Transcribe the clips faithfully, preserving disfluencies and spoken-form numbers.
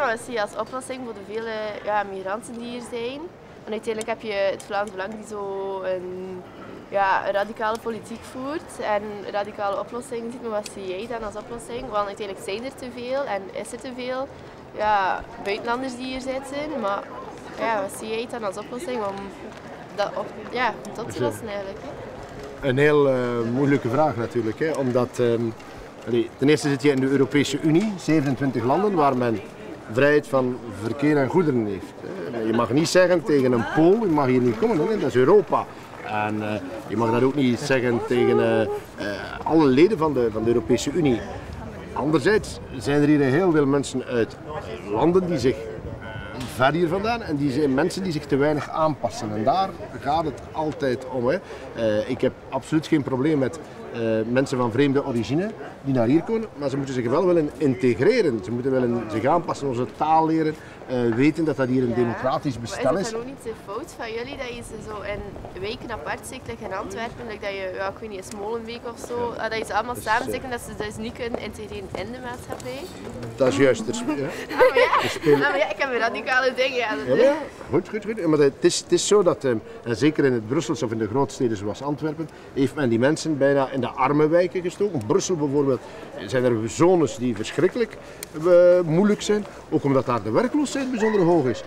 maar we zien als oplossing voor de vele ja, migranten die hier zijn. En uiteindelijk heb je het Vlaams Belang die zo een, ja, een radicale politiek voert en een radicale oplossing ziet. Maar wat zie jij dan als oplossing? Want uiteindelijk zijn er te veel en is er te veel ja, buitenlanders die hier zitten. Maar ja, wat zie jij dan als oplossing om dat op, ja, om dat te lossen eigenlijk? Hè? Een heel uh, moeilijke vraag natuurlijk, hè? Omdat um, allee, ten eerste zit je in de Europese Unie, zevenentwintig landen waar men vrijheid van verkeer en goederen heeft. Hè. Je mag niet zeggen tegen een Pool, je mag hier niet komen, hè? Dat is Europa. En uh, je mag dat ook niet zeggen tegen uh, uh, alle leden van de, van de Europese Unie. Anderzijds zijn er hier heel veel mensen uit landen die zich ver hier vandaan en die zijn mensen die zich te weinig aanpassen. En daar gaat het altijd om. Hè. Uh, ik heb absoluut geen probleem met uh, mensen van vreemde origine die naar hier komen, maar ze moeten zich wel willen integreren. Ze moeten willen zich aanpassen, onze taal leren, uh, weten dat dat hier een democratisch bestel is. Is het dan ook niet de fout van jullie dat je ze zo in weken apart zit, like in Antwerpen, like dat je, ja, ik weet niet, een Smolenweek of zo, ja. Dat je ze allemaal dus, samen zit en dat ze dus niet kunnen integreren in de maatschappij? Dat is juist. Dus, ja. Oh, ja. Dus, uh, oh, ja, ik heb een radicale dingen, ja, dat ja, ja. Goed, goed, goed. Maar het is, het is zo dat, en zeker in het Brussels of in de grootsteden zoals Antwerpen, heeft men die mensen bijna in de arme wijken gestoken. Brussel bijvoorbeeld zijn er zones die verschrikkelijk moeilijk zijn, ook omdat daar de werkloosheid bijzonder hoog is.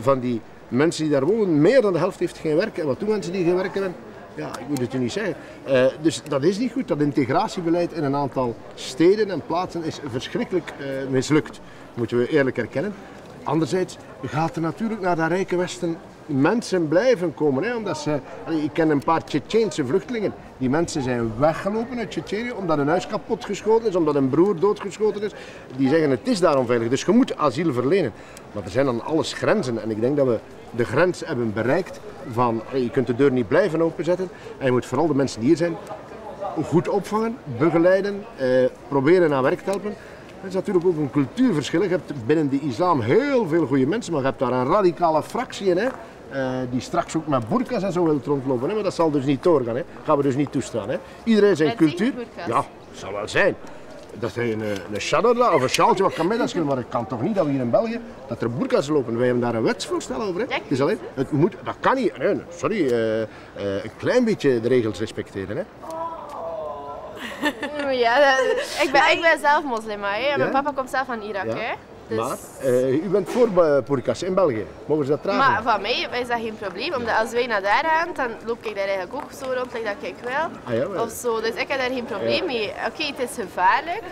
Van die mensen die daar wonen, meer dan de helft heeft geen werk. En wat doen mensen die geen werk hebben? Ja, ik moet het u niet zeggen. Uh, dus dat is niet goed. Dat integratiebeleid in een aantal steden en plaatsen is verschrikkelijk uh, mislukt. Moeten we eerlijk erkennen. Anderzijds gaat er natuurlijk naar dat rijke Westen mensen blijven komen. Hè, omdat ze, ik ken een paar Tsjetsjeense vluchtelingen. Die mensen zijn weggelopen uit Tsjetsjenië omdat hun huis kapotgeschoten is, omdat een broer doodgeschoten is. Die zeggen het is daar onveilig, dus je moet asiel verlenen. Maar er zijn dan alles grenzen en ik denk dat we de grens hebben bereikt van je kunt de deur niet blijven openzetten en je moet vooral de mensen die hier zijn goed opvangen, begeleiden, eh, proberen aan werk te helpen. Het is natuurlijk ook een cultuurverschil. Je hebt binnen de islam heel veel goede mensen, maar je hebt daar een radicale fractie in, hè, die straks ook met burkas en zo wil rondlopen. Hè. Maar dat zal dus niet doorgaan. Dat gaan we dus niet toestaan. Hè. Iedereen zijn cultuur. Ja, dat zal wel zijn. Dat hij een, een chadorla of een sjaaltje, wat kan mij dat schelen? Maar het kan toch niet dat we hier in België, dat er burkas lopen. Wij hebben daar een wetsvoorstel over. Hè. Het is alleen, het moet, dat kan niet. Nee, sorry, uh, uh, een klein beetje de regels respecteren. Hè. Ja, dat, ik, ben, ik ben zelf moslima, hè. Mijn ja? papa komt zelf van Irak. Ja. Hè. Dus... Maar uh, u bent voor burkas in België, mogen ze dat dragen? Maar van mij is dat geen probleem, omdat als wij naar daar gaan, dan loop ik daar eigenlijk ook zo rond, like dat ik wel. Ah, ja, maar... of zo. Dus ik heb daar geen probleem ja. mee. Oké, okay, het is gevaarlijk.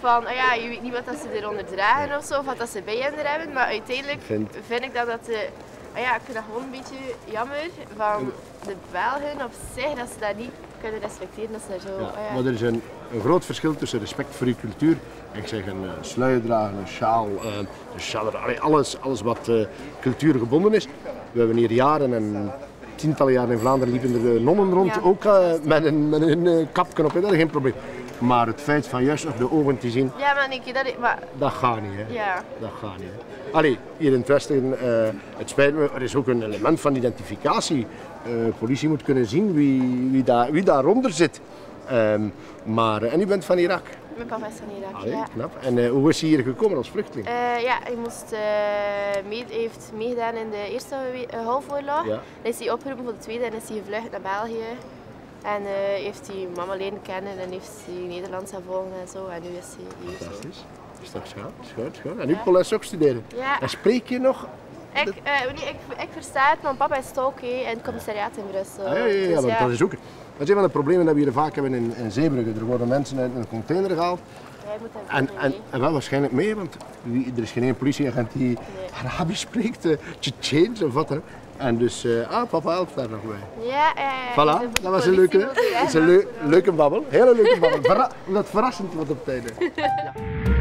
Van, oh ja, je weet niet wat dat ze eronder dragen of zo, of wat dat ze bij hen er hebben, maar uiteindelijk vind, vind ik dat dat de... Oh ja, ik vind dat gewoon een beetje jammer van de Belgen op zich, dat ze dat niet kunnen respecteren. Dat ze zo, ja, oh ja. Maar er is een, een groot verschil tussen respect voor je cultuur, en ik zeg een uh, sluier dragen, een sjaal, uh, een chador, alles, alles wat uh, cultuurgebonden is. We hebben hier jaren en tientallen jaren in Vlaanderen liepen er nonnen rond, ja. ook uh, met een, met een uh, kapken op, hè? Dat is geen probleem. Maar het feit van juist op de ogen te zien, ja, maar Nicky, dat, maar... dat gaat niet. Hè? Ja. Dat gaat niet. Hè? Allee, hier in het Westen, uh, het spijt me, er is ook een element van identificatie. Uh, de politie moet kunnen zien wie, wie, daar, wie daaronder zit. Um, maar, uh, en u bent van Irak? Ik ben van Irak, Allee, ja. knap. En uh, hoe is hij hier gekomen als vluchteling? Uh, ja, hij moest, uh, mee, heeft meegedaan in de Eerste Golfoorlog. Ja. Dan is hij opgeroepen voor de Tweede en is hij gevlucht naar België. En uh, heeft hij mama leren kennen en heeft hij Nederlands gaan volgen en zo. En nu is hij hier. Fantastisch. Is dat schaam? Schaam, schaam. En nu Poles ook studeren. Ja. En spreek je nog? Ik, uh, nee, ik, ik versta het, maar papa is ook in het commissariaat in Brussel. Ah, ja, ja, ja, dus, ja, dat is ook. Dat is een van de problemen dat we hier vaak hebben in, in Zeebrugge. Er worden mensen uit een container gehaald. Jij moet en, mee. En, en wel waarschijnlijk mee, want er is geen één politieagent die nee. Arabisch spreekt, uh, Tsjetsjeens of wat dan. En dus, uh, ah, papa helpt daar nog bij. Ja, eh, voilà, dat was een leuke, dat is een leu leuke babbel. Hele leuke babbel. Verra dat verrassend wat op tijd. Ja.